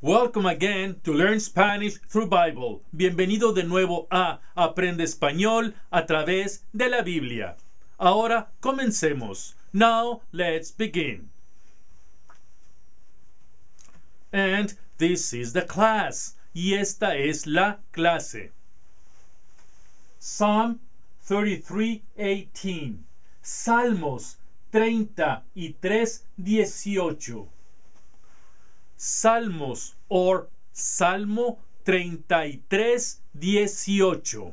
Welcome again to Learn Spanish Through Bible. Bienvenido de nuevo a Aprende Español a través de la Biblia. Ahora comencemos. Now let's begin. And this is the class. Y esta es la clase. Psalm 33:18. Salmos 33:18. Salmos or Salmo 33:18.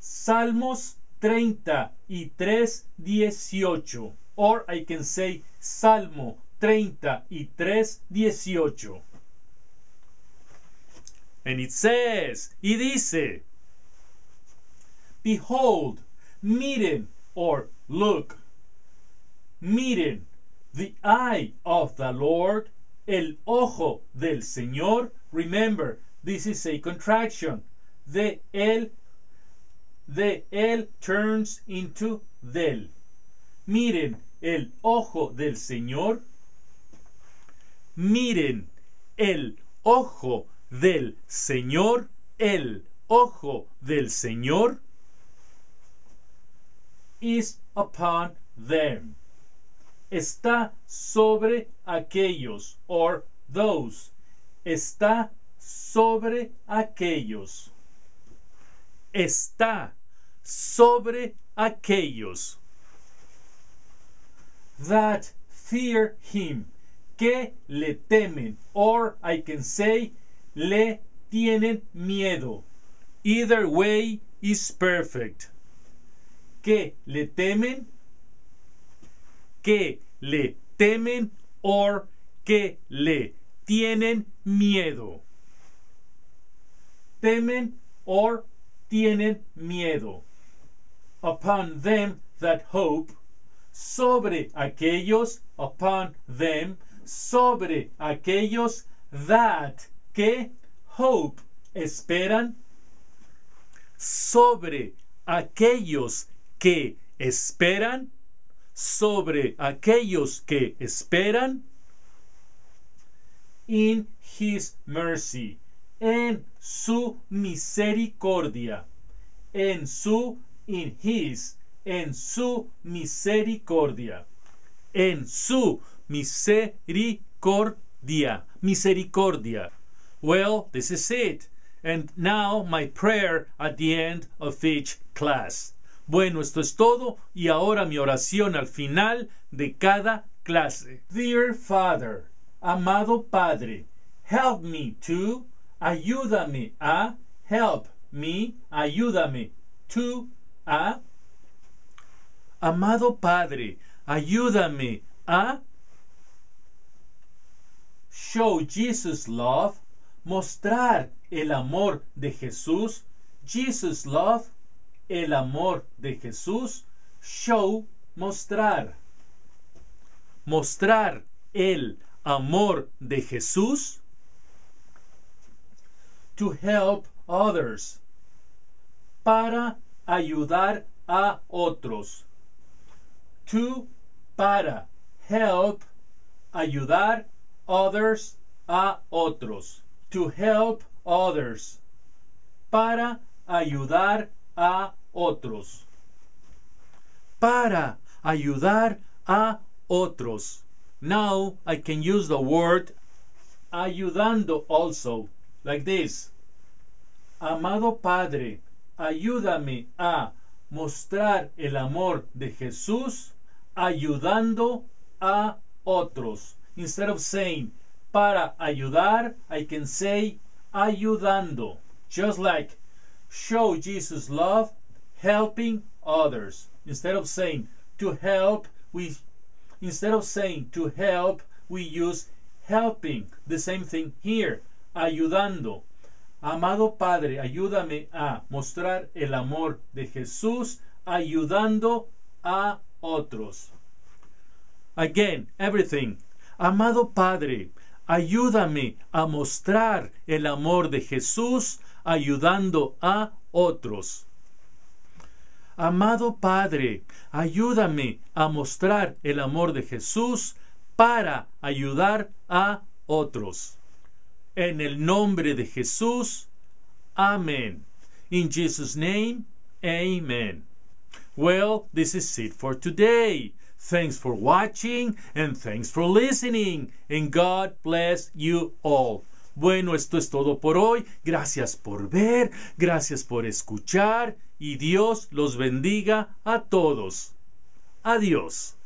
Salmos 33:18, or I can say Salmo 33:18. And it says, y dice, behold, miren, or look, miren, the eye of the Lord, el ojo del Señor. Remember, this is a contraction. De él turns into del. Miren, el ojo del Señor. Miren, el ojo del Señor. El ojo del Señor is upon them. Está sobre aquellos, or those. Está sobre aquellos. Está sobre aquellos. That fear him. Que le temen, or I can say, le tienen miedo. Either way is perfect. Que le temen. Que le temen, or que le tienen miedo. Temen, or tienen miedo. Upon them that hope. Sobre aquellos, upon them. Sobre aquellos that, que, hope, esperan. Sobre aquellos que esperan. Sobre aquellos que esperan. In his mercy. En su misericordia. En su, in his, en su misericordia. En su misericordia. Misericordia. Well, this is it. And now my prayer at the end of each class. Bueno, esto es todo, y ahora mi oración al final de cada clase. Dear Father, amado Padre, help me to, ayúdame a, help me, ayúdame to, a. Amado Padre, ayúdame a show Jesus love, mostrar el amor de Jesús, Jesus love, el amor de Jesús. Show, mostrar. Mostrar el amor de Jesús. To help others. Para ayudar a otros. To, para. Help, ayudar. Others, a otros. To help others. Para ayudar a otros. Para ayudar a otros. Now I can use the word ayudando also, like this. Amado Padre, ayúdame a mostrar el amor de Jesús ayudando a otros. Instead of saying para ayudar, I can say ayudando. Just like show Jesus love, helping others. Instead of saying to help, we use helping. The same thing here, ayudando. Amado Padre, ayúdame a mostrar el amor de Jesús ayudando a otros. Again, everything. Amado Padre, ayúdame a mostrar el amor de Jesús ayudando a otros. Amado Padre, ayúdame a mostrar el amor de Jesús para ayudar a otros. En el nombre de Jesús, Amen. In Jesus' name, Amen. Well, this is it for today. Thanks for watching and thanks for listening. And God bless you all. Bueno, esto es todo por hoy. Gracias por ver, gracias por escuchar y Dios los bendiga a todos. Adiós.